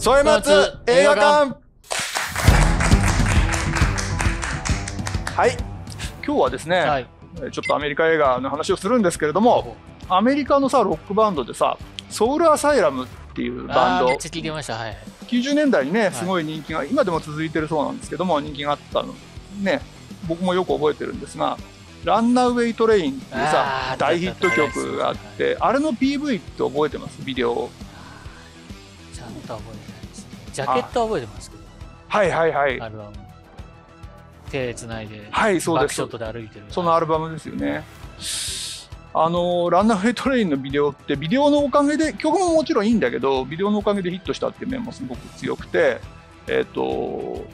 添松映画館。はい、今日はですね、はい、ちょっとアメリカ映画の話をするんですけれども、アメリカのさロックバンドでさソウルアサイラムっていうバンド、めっちゃ聞いてました、はい、90年代にねすごい人気が、はい、今でも続いてるそうなんですけども、人気があったのね、僕もよく覚えてるんですが「ランナウェイトレイン」っていうさ大ヒット曲があって、はい、あれの PV って覚えてます？ビデオちゃんと覚えてないですね。ジャケットは覚えてますけど、はいはいはい、アルバム手つないでバックショットで歩いてる、そのアルバムですよね。ランナウェイトレインのビデオってビデオのおかげで曲ももちろんいいんだけどビデオのおかげでヒットしたっていう面もすごく強くて、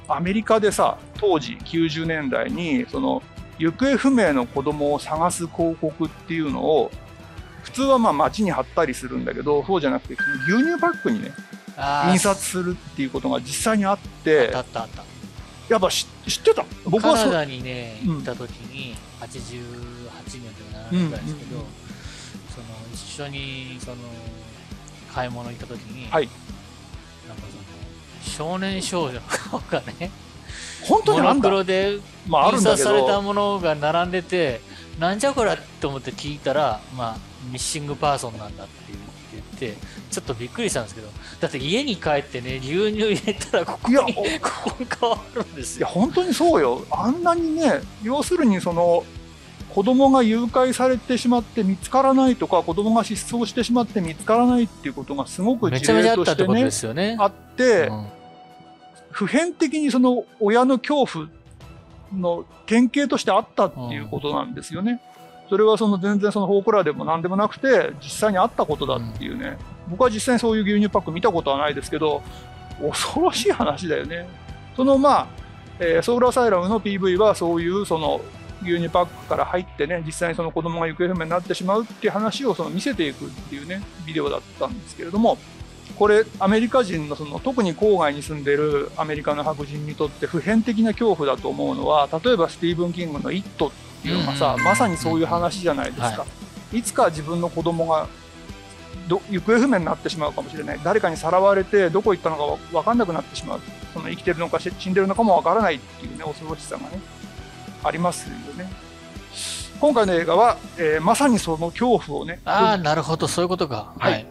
アメリカでさ当時90年代にその行方不明の子供を探す広告っていうのを普通はまあ街に貼ったりするんだけど、そうじゃなくて牛乳パックにね印刷するっていうことが実際にあって、あったあった、やっぱ知ってた。僕はカナダにね行った時に88年とか7年ぐらいですけど、その一緒にその買い物行った時に、はい、なんかその少年少女の顔がね本当にモノクロで印刷されたものが並んでて、なんじゃこりゃと思って聞いたら、まあ、ミッシングパーソンなんだって言ってちょっとびっくりしたんですけど、だって家に帰ってね牛乳入れたらここに変わるんですよ。いや本当にそうよ。あんなにね、要するにその子供が誘拐されてしまって見つからないとか、子供が失踪してしまって見つからないっていうことがすごく事例としてねあって。うん、普遍的にその親の恐怖の典型としてあったっていうことなんですよね。うん、それはその全然そのフォークラーでも何でもなくて実際にあったことだっていうね、うん、僕は実際にそういう牛乳パック見たことはないですけど、恐ろしい話だよね。そのまあ、ソウルアサイラムの PV はそういうその牛乳パックから入ってね、実際にその子供が行方不明になってしまうっていう話をその見せていくっていうねビデオだったんですけれども。これアメリカ人のその特に郊外に住んでいるアメリカの白人にとって普遍的な恐怖だと思うのは、例えばスティーブン・キングの「イット」っていうのがさまさにそういう話じゃないですか、はい、いつか自分の子供が行方不明になってしまうかもしれない、誰かにさらわれてどこ行ったのか分かんなくなってしまう、その生きてるのか死んでるのかも分からないっていうね恐ろしさがねありますよね。今回の映画は、まさにその恐怖をね、ああなるほどそういうことか、はい、はい、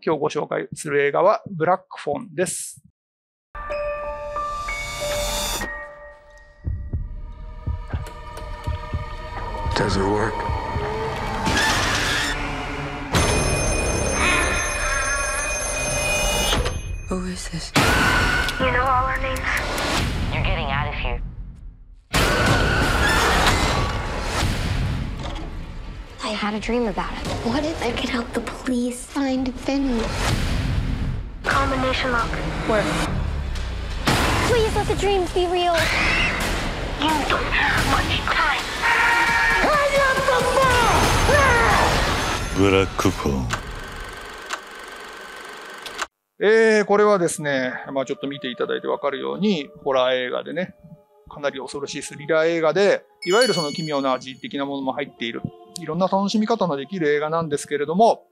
今日ご紹介する映画はブラックフォンです。Does it work? Who is this? You know all our names. You're getting out of here. I had a dream about it. What if I could help the police find Benny? Combination lock. Where? Please let the dreams be real. You don't have much time. Hang up the phone! Black phone. これはですね、まあちょっと見ていただいてわかるように、ホラー映画でね、かなり恐ろしいスリラー映画で、いわゆるその奇妙な味的なものも入っている。いろんな楽しみ方のできる映画なんですけれども、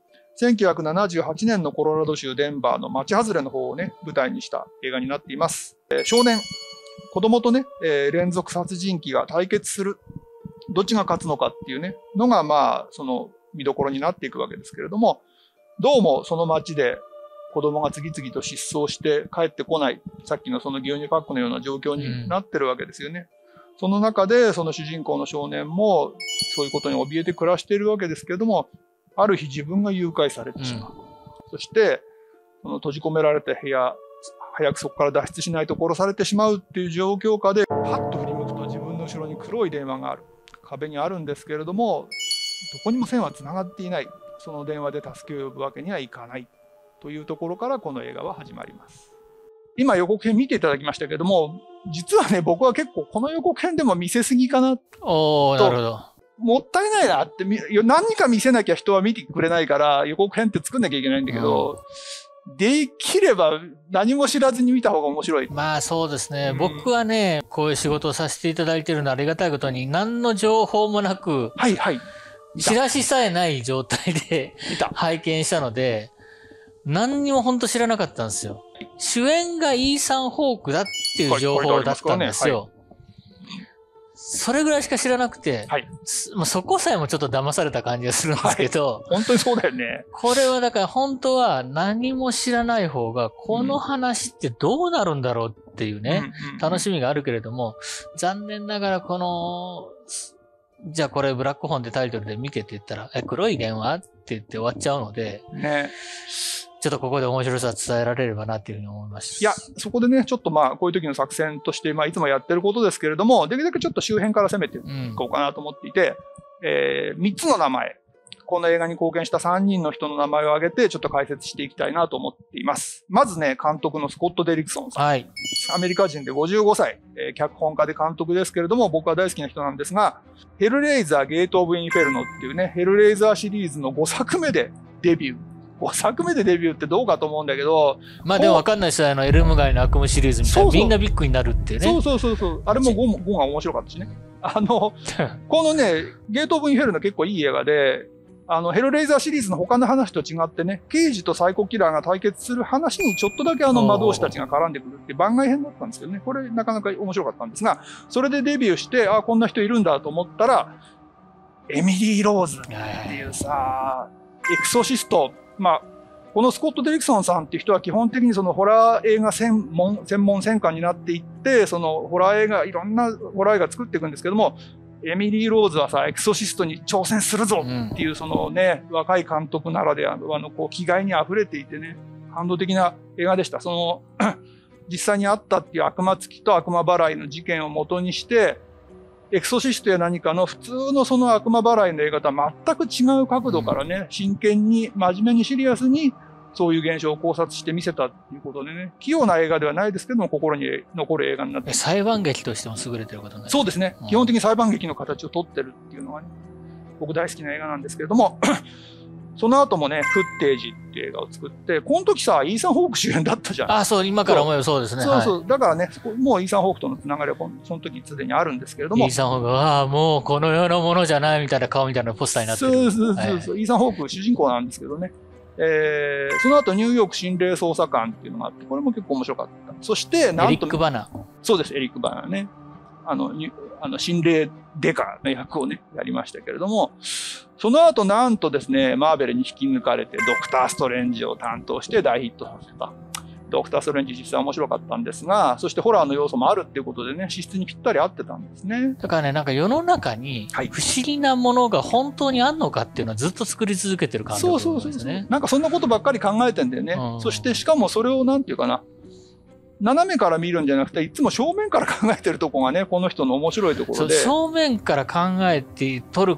1978年のコロラド州デンバーの町外れの方をね舞台にした映画になっています。少年子供とね、連続殺人鬼が対決する、どっちが勝つのかっていうねのがまあその見どころになっていくわけですけれども、どうもその町で子供が次々と失踪して帰ってこない、さっきのその牛乳パックのような状況になってるわけですよね。その中でその主人公の少年もそういうことに怯えて暮らしているわけですけれども、ある日自分が誘拐されてしまう、そしてその閉じ込められた部屋、早くそこから脱出しないと殺されてしまうっていう状況下で、パッと振り向くと自分の後ろに黒い電話がある、壁にあるんですけれどもどこにも線はつながっていない、その電話で助けを呼ぶわけにはいかないというところからこの映画は始まります。今予告編見ていただきましたけども、実はね僕は結構この予告編でも見せすぎかなと、なるほど、もったいないなって、何か見せなきゃ人は見てくれないから予告編って作んなきゃいけないんだけど、うん、できれば何も知らずに見た方が面白い。まあそうですね、うん、僕はねこういう仕事をさせていただいてるのはありがたいことに何の情報もなく、はいはい、チラシさえない状態で拝見したので。何にも本当知らなかったんですよ。主演がイーサン・ホークだっていう情報だったんですよ。それぐらいしか知らなくて、はい、そこさえもちょっと騙された感じがするんですけど、はい、本当にそうだよね。これはだから本当は何も知らない方がこの話ってどうなるんだろうっていうね、うん、楽しみがあるけれども、残念ながらこのじゃあこれブラックホーンってタイトルで見てって言ったら、黒い電話って言って終わっちゃうので、ね、ちょっとここで面白さ伝えられればなっていうふうに思いました。いや、そこでね、ちょっとまあこういう時の作戦として、まあいつもやってることですけれども、できるだけちょっと周辺から攻めていこうかなと思っていて、3つの名前、この映画に貢献した3人の人の名前を挙げて、ちょっと解説していきたいなと思っています。まずね、監督のスコット・デリクソンさん。はい、アメリカ人で55歳、脚本家で監督ですけれども、僕は大好きな人なんですが、ヘルレイザー・ゲート・オブ・インフェルノっていうね、ヘルレイザーシリーズの5作目でデビュー。5作目でデビューってどうかと思うんだけど、まあでも分かんない人はエルム街の悪夢シリーズみたいな、みんなビッグになるっていうね。そうそうそうそう、あれも 5が面白かったしね。このねゲート・オブ・インフェルノ結構いい映画で、ヘルレイザーシリーズの他の話と違ってね、刑事とサイコキラーが対決する話にちょっとだけ魔導士たちが絡んでくるって番外編だったんですけどね、これなかなか面白かったんですが、それでデビューして、ああこんな人いるんだと思ったら、エミリー・ローズっていうさ、エクソシスト、まあ、このスコット・デリクソンさんっていう人は基本的にそのホラー映画専門になっていって、そのホラー映画、いろんなホラー映画作っていくんですけども、エミリー・ローズはさ、エクソシストに挑戦するぞっていう、そのね、若い監督ならではのこう気概にあふれていてね、感動的な映画でした。その実際にあったっていう悪魔つきと悪魔払いの事件を元にして、エクソシストや何かの普通のその悪魔払いの映画とは全く違う角度からね、真剣に真面目にシリアスにそういう現象を考察して見せたっていうことでね、器用な映画ではないですけども、心に残る映画になって、裁判劇としても優れてることになります。そうですね、基本的に裁判劇の形をとってるっていうのはね、僕大好きな映画なんですけれどもその後もね、フッテージっていう映画を作って、この時さ、イーサン・ホーク主演だったじゃん。あ、そう、今から思えばそうですね。そうそう、だからね、もうイーサン・ホークとのつながりはその時にすでにあるんですけれども。イーサン・ホークは、もうこの世のものじゃないみたいな顔みたいなポスターになってる。そうそうそうそう、イーサン・ホーク主人公なんですけどね。その後、ニューヨーク心霊捜査官っていうのがあって、これも結構面白かった。そして、なんと。エリック・バナー。そうです、エリック・バナーね。心霊デカの役をね、やりましたけれども、その後なんとですね、マーベルに引き抜かれて、ドクター・ストレンジを担当して大ヒットさせた。ドクター・ストレンジ実際面白かったんですが、そしてホラーの要素もあるっていうことでね、資質にぴったり合ってたんですね。だからね、なんか世の中に不思議なものが本当にあんのかっていうのはずっと作り続けてる感じですね。そうそうそう。なんかそんなことばっかり考えてんだよね。そしてしかもそれをなんていうかな、斜めから見るんじゃなくて、いつも正面から考えてるとこがね、この人の面白いところで。正面から考えて撮る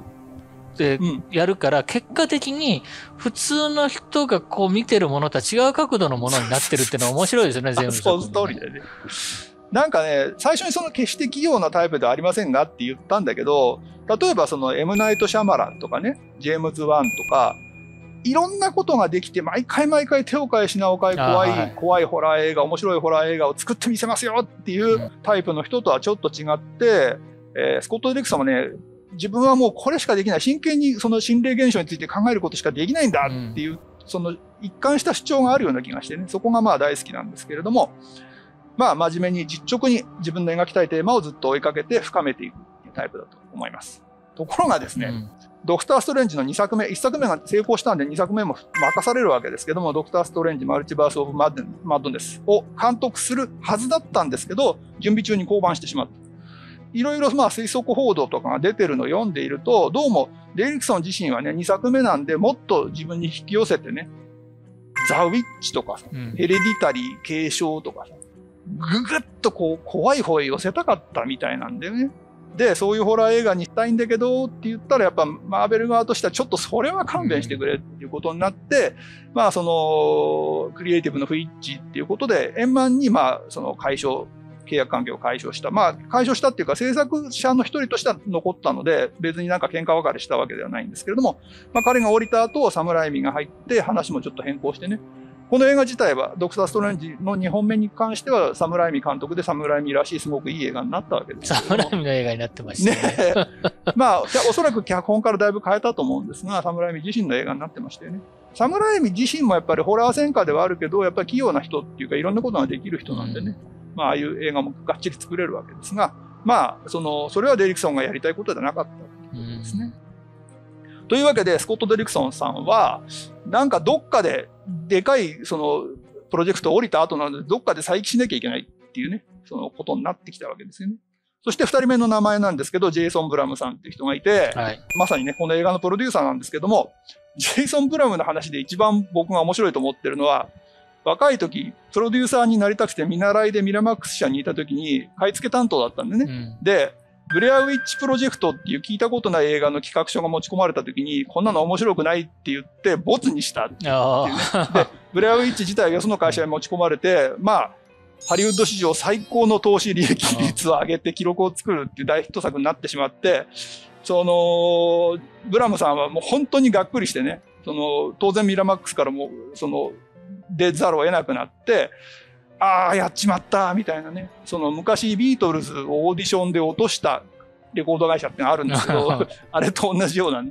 ってやるから、結果的に普通の人がこう見てるものとは違う角度のものになってるっていうのは面白いですよね、全部。そうストーリーでね。なんかね、最初にその決して器用なタイプではありませんがって言ったんだけど、例えばそのエム・ナイト・シャマランとかね、ジェームズ・ワンとか、いろんなことができて、毎回毎回手を変え品を変え、怖いホラー映画、面白いホラー映画を作ってみせますよっていうタイプの人とはちょっと違って、スコット・デリクソンもね、自分はもうこれしかできない、真剣にその心霊現象について考えることしかできないんだっていう、その一貫した主張があるような気がしてね、そこがまあ大好きなんですけれども、まあ真面目に実直に自分の描きたいテーマをずっと追いかけて深めていくっていうタイプだと思います。ところがですね、ドクター・ストレンジの2作目、1作目が成功したんで2作目も任されるわけですけども、ドクター・ストレンジマルチバース・オブ・マッドネスを監督するはずだったんですけど、準備中に降板してしまった。いろいろまあ推測報道とかが出てるのを読んでいると、どうもデリクソン自身はね、2作目なんでもっと自分に引き寄せてね、ザ・ウィッチとかさ、ヘレディタリー継承とかさ、ぐぐっとこう怖い方へ寄せたかったみたいなんだよね。で、そういうホラー映画にしたいんだけどって言ったら、やっぱマーベル側としてはちょっとそれは勘弁してくれっていうことになって、まあそのクリエイティブの不一致っていうことで円満にまあその解消、契約関係を解消した。まあ解消したっていうか、制作者の一人としては残ったので、別になんか喧嘩別れしたわけではないんですけれども、まあ彼が降りた後、サムライミが入って話もちょっと変更してね、この映画自体は、ドクター・ストレンジの2本目に関しては、サム・ライミ監督で、サム・ライミらしい、すごくいい映画になったわけです。サム・ライミの映画になってましたね。まあ、おそらく脚本からだいぶ変えたと思うんですが、サム・ライミ自身の映画になってましたよね。サム・ライミ自身もやっぱりホラー専科ではあるけど、やっぱり器用な人っていうか、いろんなことができる人なんでね、まあ、ああいう映画もがっちり作れるわけですが、まあ、それはデリクソンがやりたいことじゃなかったということですね。というわけで、スコット・デリクソンさんは、なんかどっかで、でかいプロジェクトを降りた後なので、どっかで再起しなきゃいけないっていうね、そのことになってきたわけですよね。そして2人目の名前なんですけど、ジェイソン・ブラムさんっていう人がいて、はい、まさにね、この映画のプロデューサーなんですけども、ジェイソン・ブラムの話で一番僕が面白いと思ってるのは、若い時、プロデューサーになりたくて見習いでミラマックス社にいた時に、買い付け担当だったんでね。うん、でブレアウィッチプロジェクトっていう聞いたことない映画の企画書が持ち込まれた時に、こんなの面白くないって言って、ボツにしたっていう、ね。で、ブレアウィッチ自体がその会社に持ち込まれて、まあ、ハリウッド史上最高の投資利益率を上げて記録を作るっていう大ヒット作になってしまって、ブラムさんはもう本当にがっくりしてね、当然ミラマックスからも、出ざるを得なくなって、ああ、やっちまった、みたいなね。昔ビートルズをオーディションで落としたレコード会社ってのがあるんですけど、あれと同じようなね、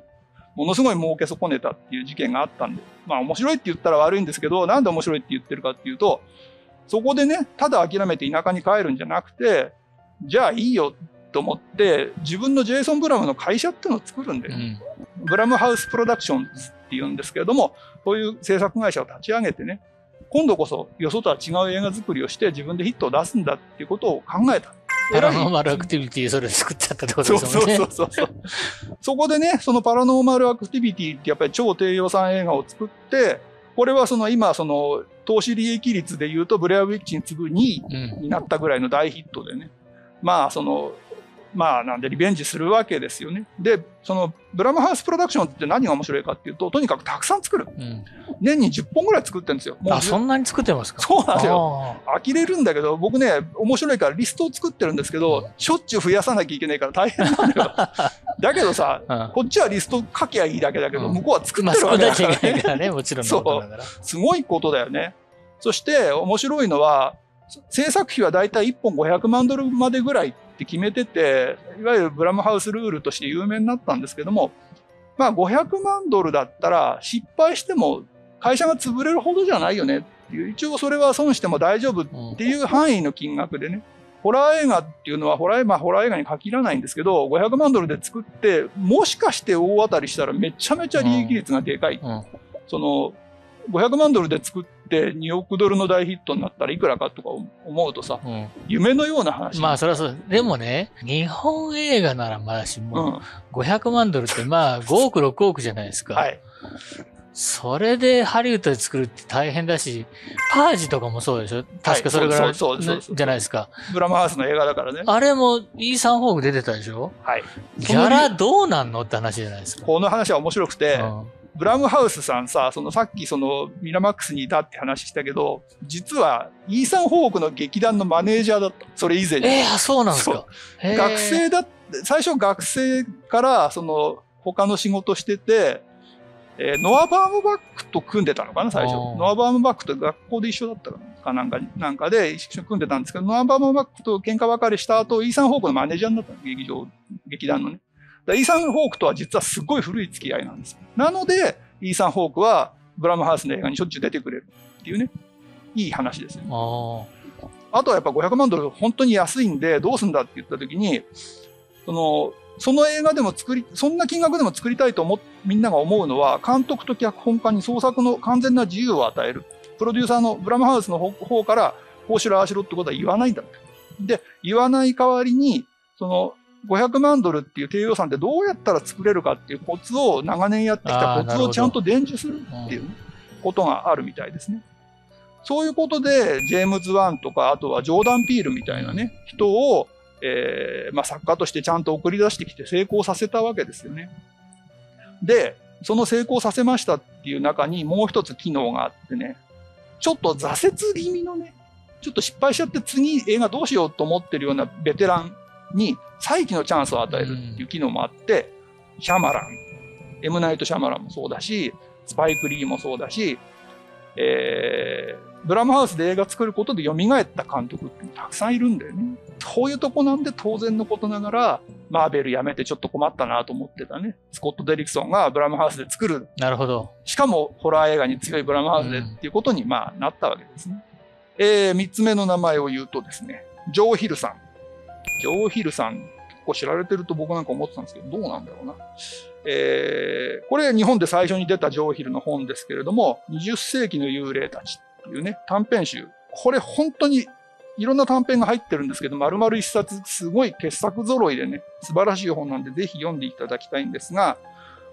ものすごい儲け損ねたっていう事件があったんで、まあ面白いって言ったら悪いんですけど、なんで面白いって言ってるかっていうと、そこでね、ただ諦めて田舎に帰るんじゃなくて、じゃあいいよと思って、自分のジェイソン・ブラムの会社っていうのを作るんで、ブラムハウスプロダクションズっていうんですけれども、そういう制作会社を立ち上げてね、今度こそよそとは違う映画作りをして自分でヒットを出すんだっていうことを考えた。パラノーマルアクティビティそれ作っちゃったってことですよね。そう。そこでね、そのパラノーマルアクティビティってやっぱり超低予算映画を作って、これは今投資利益率で言うとブレアウィッチに次ぐ2位になったぐらいの大ヒットでね。まあなんでリベンジするわけですよね。で、ブラムハウスプロダクションって何が面白いかっていうと、とにかくたくさん作る。年に10本ぐらい作ってるんですよ。もうあ、そんなに作ってますか？そうなんですよ。呆れるんだけど、僕ね、面白いからリストを作ってるんですけど、しょっちゅう増やさなきゃいけないから大変なんだよ。だけどさ、こっちはリスト書きゃいいだけだけど、向こうは作ってるわけだからね。作らなきゃいけないからね、もちろんのことだから。そう。すごいことだよね。そして、面白いのは、制作費はだいたい1本500万ドルまでぐらいって決めてて、いわゆるブラムハウスルールとして有名になったんですけども、まあ500万ドルだったら失敗しても会社が潰れるほどじゃないよねっていう、一応それは損しても大丈夫っていう範囲の金額でね、ホラー映画っていうのはホラー映画に限らないんですけど、500万ドルで作って、もしかして大当たりしたらめちゃめちゃ利益率がでかい。500万ドルで作って2億ドルの大ヒットになったらいくらかとか思うとさ、夢のような話。まあそれはそう。でもね、日本映画ならまだしも、500万ドルってまあ5億6億じゃないですか。はい。それでハリウッドで作るって大変だし、パージとかもそうでしょ？確かそれぐらいじゃないですか。ブラムハウスの映画だからね。あれもイーサン・ホーグ出てたでしょ？はい。ギャラどうなんのって話じゃないですか。この話は面白くて、ブラムハウスさんさ、さっきミラマックスにいたって話したけど、実はイーサン・ホークの劇団のマネージャーだった。それ以前に。そうなんですか。学生だって、最初学生から、他の仕事してて、ノア・バームバックと組んでたのかな、最初。ノア・バームバックと学校で一緒だったかなんかで一緒に組んでたんですけど、ノア・バームバックと喧嘩別れした後、イーサン・ホークのマネージャーになったの、劇団のね。イーサン・ホークとは実はすごい古い付き合いなんですよ。なので、イーサン・ホークはブラムハウスの映画にしょっちゅう出てくれるっていうね、いい話ですね。あとはやっぱ500万ドル本当に安いんで、どうすんだって言った時に、その映画でもそんな金額でも作りたいとみんなが思うのは、監督と脚本家に創作の完全な自由を与える。プロデューサーのブラムハウスの方から、こうしろああしろってことは言わないんだ。で、言わない代わりに、500万ドルっていう低予算でどうやったら作れるかっていうコツを長年やってきたコツをちゃんと伝授するっていうことがあるみたいですね。そういうことでジェームズ・ワンとかあとはジョーダン・ピールみたいなね人を作家としてちゃんと送り出してきて成功させたわけですよね。で、その成功させましたっていう中にもう一つ機能があってね、ちょっと挫折気味のね、ちょっと失敗しちゃって次映画どうしようと思ってるようなベテランに再起のチャンスを与えるっていう機能もあって、シャマラン、エム・ナイト・シャマランもそうだし、スパイク・リーもそうだし、ドラムハウスで映画作ることで蘇った監督ってたくさんいるんだよね。そういうとこなんで当然のことながら、マーベルやめてちょっと困ったなと思ってたね。スコット・デリクソンがブラムハウスで作る。なるほど。しかもホラー映画に強いブラムハウスでっていうことにまあなったわけですね。3つ目の名前を言うとですね、ジョー・ヒルさん。ジョー・ヒルさん、結構知られてると僕なんか思ってたんですけど、どうなんだろうな。これ日本で最初に出たジョー・ヒルの本ですけれども、20世紀の幽霊たちっていうね、短編集。これ本当にいろんな短編が入ってるんですけど、丸々一冊すごい傑作揃いでね、素晴らしい本なんでぜひ読んでいただきたいんですが、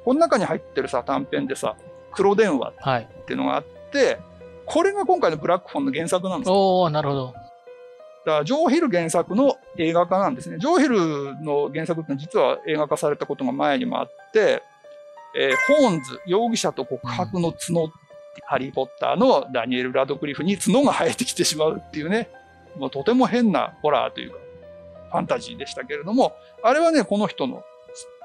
この中に入ってるさ、短編でさ、黒電話っていうのがあって、はい、これが今回のブラックフォンの原作なんですよ。おー、なるほど。だからジョー・ヒル原作の映画化なんですね。ジョー・ヒルの原作ってのは実は映画化されたことが前にもあって、ホーンズ、容疑者と告白の角、ハリー・ポッターのダニエル・ラドクリフに角が生えてきてしまうっていうね、もうとても変なホラーというか、ファンタジーでしたけれども、あれはね、この人の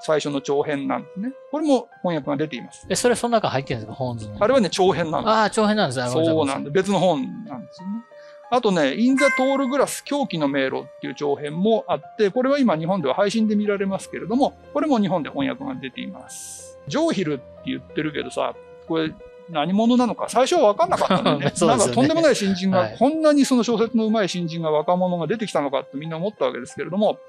最初の長編なんですね。これも翻訳が出ています。それその中入ってるんですか、ホーンズの。あれはね、長編なんです。ああ、長編なんですね。そうなんです。別の本なんですよね。あとね、イン・ザ・トール・グラス、狂気の迷路っていう長編もあって、これは今日本では配信で見られますけれども、これも日本で翻訳が出ています。ジョー・ヒルって言ってるけどさ、これ、何者なのか最初は分かんなかったんだよね。なんかとんでもない新人が、はい、こんなにその小説のうまい新人が若者が出てきたのかってみんな思ったわけですけれども、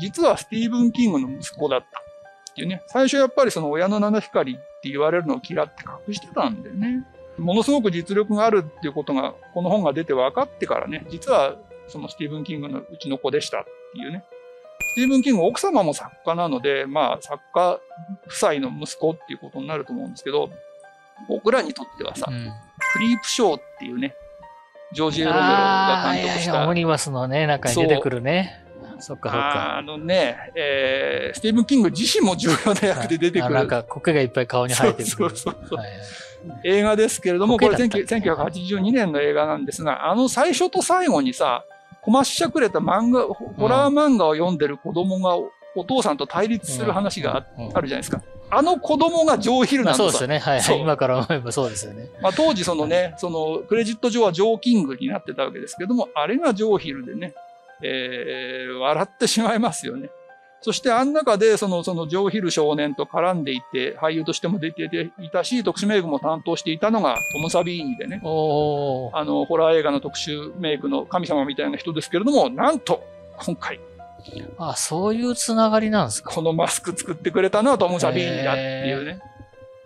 実はスティーブン・キングの息子だったっていうね。最初やっぱりその親の七光って言われるのを嫌って隠してたんだよね。ものすごく実力があるっていうことがこの本が出て分かってからね、実はそのスティーブン・キングのうちの子でしたっていうね。スティーブン・キング奥様も作家なので、まあ作家夫妻の息子っていうことになると思うんですけど、僕らにとってはさ、クリープショーっていうね、ジョージ・エロメロが監督した。オムニバスのね、中に出てくるね。そっかそっか。あのね、スティーブン・キング自身も重要な役で出てくる。なんか苔がいっぱい顔に生えてる。そうそうそう。映画ですけれども、これ1982年の映画なんですが、あの最初と最後にさ、こましゃくれた漫画、ホラー漫画を読んでる子供がお父さんと対立する話があるじゃないですか。あの子供がジョー・ヒルなんですよ。そうですね。はい。今から思えばそうですよね。まあ当時そのね、クレジット上はジョー・キングになってたわけですけども、あれがジョー・ヒルでね、笑ってしまいますよね。そしてあん中でそのジョー・ヒル少年と絡んでいて、俳優としても出ていたし、特殊メイクも担当していたのがトム・サビーニでね、あの、ホラー映画の特殊メイクの神様みたいな人ですけれども、なんと、今回、ああ、そういうつながりなんですか。このマスク作ってくれたのはトム・サビーニだっていうね。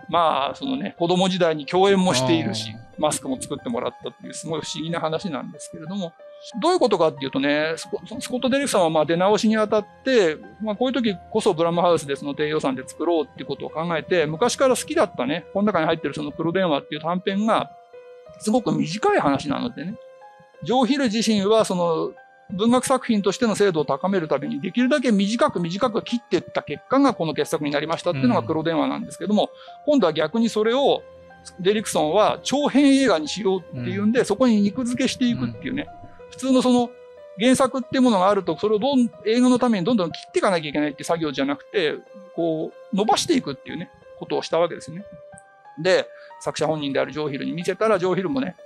まあ、そのね、子供時代に共演もしているし、マスクも作ってもらったっていう、すごい不思議な話なんですけれども、どういうことかっていうとね、スコット・デリクさんはまあ出直しにあたって、まあこういう時こそブラムハウスでその低予算で作ろうっていうことを考えて、昔から好きだったね、この中に入ってるその黒電話っていう短編が、すごく短い話なのでね、ジョー・ヒル自身はその、文学作品としての精度を高めるためにできるだけ短く切っていった結果がこの傑作になりましたっていうのが黒電話なんですけども、今度は逆にそれをデリクソンは長編映画にしようっていうんで、そこに肉付けしていくっていうね、普通のその原作っていうものがあるとそれを映画のためにどんどん切っていかなきゃいけないって作業じゃなくて、こう伸ばしていくっていうね、ことをしたわけですね。で、作者本人であるジョー・ヒルに見せたら、ジョー・ヒルもね、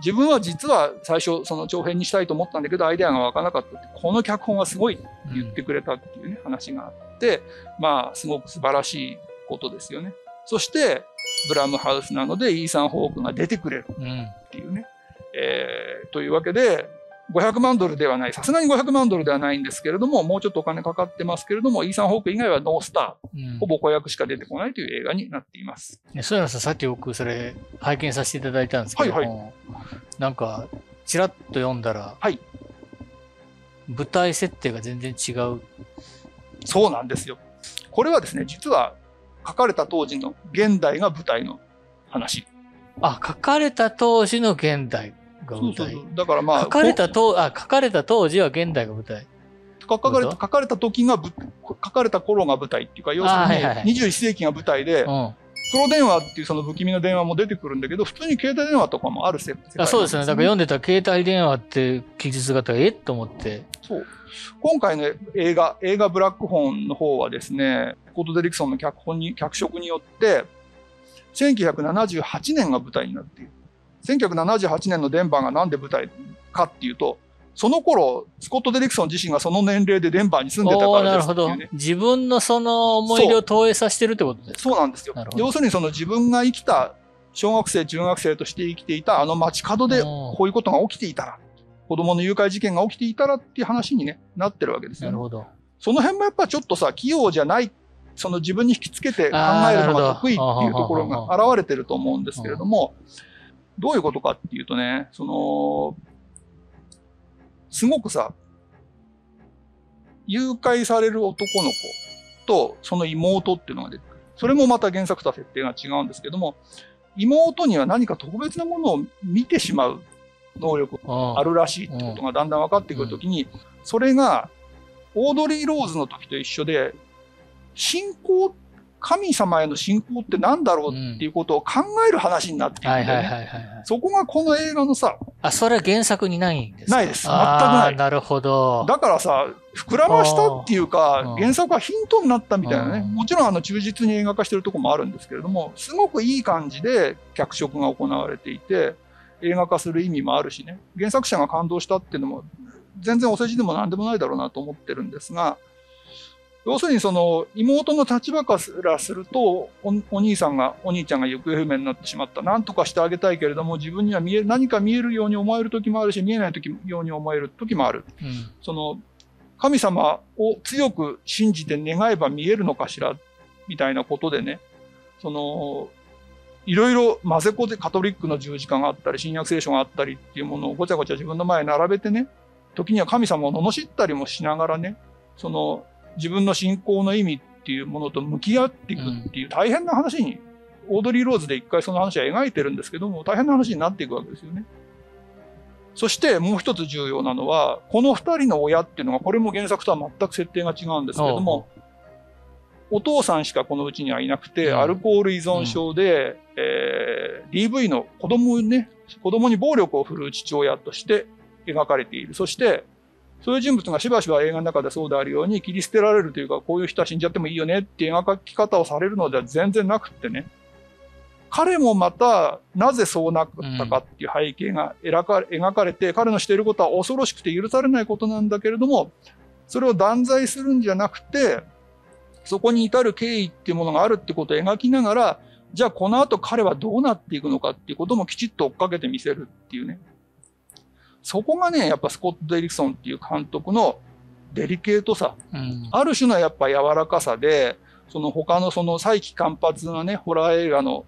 自分は実は最初その長編にしたいと思ったんだけどアイデアが湧かなかったって、この脚本はすごいって言ってくれたっていうね、話があって、まあすごく素晴らしいことですよね。そしてブラムハウスなのでイーサン・ホークが出てくれるっていうね、というわけで$500万ではない、さすがに$500万ではないんですけれども、もうちょっとお金かかってますけれども、イーサン・ホーク以外はノースター、ほぼ子役しか出てこないという映画になっています。そういうのさ、さっき僕それ拝見させていただいたんですけども、はいはい、なんか、ちらっと読んだら、はい、舞台設定が全然違う。そうなんですよ。これはですね、実は書かれた当時の現代が舞台の話。あ、書かれた当時の現代。だからまあ書かれた当時は現代が舞台、書かれた時が書かれた頃が舞台っていうか、要するに21世紀が舞台で、黒電話っていうその不気味な電話も出てくるんだけど、普通に携帯電話とかもある世界なんですね。そうですね。だから読んでた携帯電話って記述がえっと思って、そう今回の映画ブラックホーンの方はですね、スコット・デリクソンの脚色によって1978年が舞台になっている。1978年のデンバーがなんで舞台かっていうと、その頃スコット・デリクソン自身がその年齢でデンバーに住んでたからですっていう、ね、なるほど。自分のその思い出を投影させてるってことですか。そうなんですよ。要するにその自分が生きた小学生中学生として生きていたあの街角でこういうことが起きていたら、子供の誘拐事件が起きていたらっていう話に、ね、なってるわけですよ、ね。なるほど。その辺もやっぱちょっとさ、器用じゃない、その自分に引きつけて考えるのが得意っていうところが現れてると思うんですけれども、どういうことかっていうとね、その、すごくさ、誘拐される男の子とその妹っていうのが出てくる。それもまた原作とは設定が違うんですけども、妹には何か特別なものを見てしまう能力があるらしいってことがだんだん分かってくるときに、それがオードリー・ローズの時と一緒で、信仰、神様への信仰って何だろうっていうことを考える話になっているんで、そこがこの映画のさ、あ、それは原作にないんですか？ないです。全くない。なるほど。だからさ、膨らましたっていうか、原作はヒントになったみたいなね。もちろん忠実に映画化してるとこもあるんですけれども、すごくいい感じで脚色が行われていて、映画化する意味もあるしね、原作者が感動したっていうのも全然お世辞でも何でもないだろうなと思ってるんですが、要するにその妹の立場からすると、お兄ちゃんが行方不明になってしまった。なんとかしてあげたいけれども、自分には何か見えるように思える時もあるし、見えないように思える時もある。その神様を強く信じて願えば見えるのかしら、みたいなことでね、その、いろいろ混ぜこぜ、カトリックの十字架があったり、新約聖書があったりっていうものをごちゃごちゃ自分の前に並べてね、時には神様を罵ったりもしながらね、その自分の信仰の意味っていうものと向き合っていくっていう大変な話に、オードリー・ローズで一回その話は描いてるんですけども、大変な話になっていくわけですよね。そしてもう一つ重要なのは、この二人の親っていうのが、これも原作とは全く設定が違うんですけれども、お父さんしかこのうちにはいなくて、アルコール依存症で、DV の子供に暴力を振るう父親として描かれている。そして、そういう人物がしばしば映画の中でそうであるように切り捨てられるというか、こういう人は死んじゃってもいいよねっていう描き方をされるのでは全然なくってね。彼もまた、なぜそうなったかっていう背景が描かれて、彼のしていることは恐ろしくて許されないことなんだけれども、それを断罪するんじゃなくて、そこに至る経緯っていうものがあるってことを描きながら、じゃあこの後彼はどうなっていくのかっていうこともきちっと追っかけてみせるっていうね。そこがね、やっぱスコット・デリクソンっていう監督のデリケートさ。ある種のやっぱ柔らかさで、その他のその再起間髪なね、ホラー映画の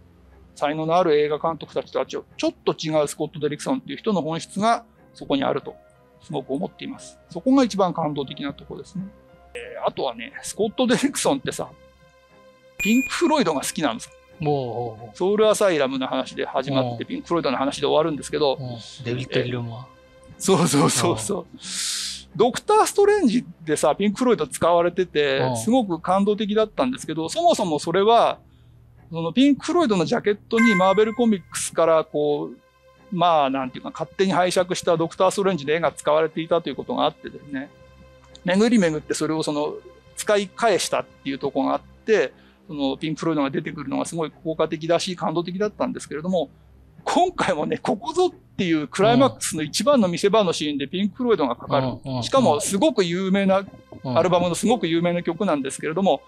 才能のある映画監督たちとはちょっと違うスコット・デリクソンっていう人の本質がそこにあると、すごく思っています。そこが一番感動的なところですね。あとはね、スコット・デリクソンってさ、ピンク・フロイドが好きなのさ。ソウル・アサイラムの話で始まって、ピンク・フロイドの話で終わるんですけど、デビッド・ギルモア。そうそうそうそう。ドクター・ストレンジでさ、ピンク・フロイド使われてて、すごく感動的だったんですけど、そもそもそれは、そのピンク・フロイドのジャケットにマーベル・コミックスからこう、まあなんていうか、勝手に拝借したドクター・ストレンジの絵が使われていたということがあってですね。巡り巡ってそれをその使い返したっていうところがあって、そのピンク・フロイドが出てくるのがすごい効果的だし感動的だったんですけれども、今回もね、ここぞっていうクライマックスの一番の見せ場のシーンでピンク・フロイドがかかる。しかもすごく有名な、アルバムのすごく有名な曲なんですけれども、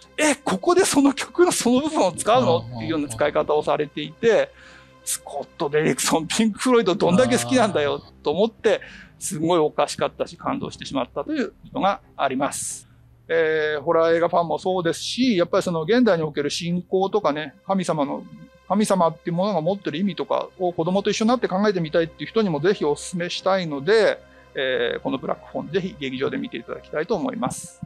ここでその曲のその部分を使うのっていうような使い方をされていて、スコット・デリクソン、ピンク・フロイドどんだけ好きなんだよと思って、すごいおかしかったし感動してしまったということがあります。ホラー映画ファンもそうですし、やっぱりその現代における信仰とかね、神様っていうものが持ってる意味とかを子供と一緒になって考えてみたいっていう人にもぜひお勧めしたいので、このブラックフォンぜひ劇場で見ていただきたいと思います。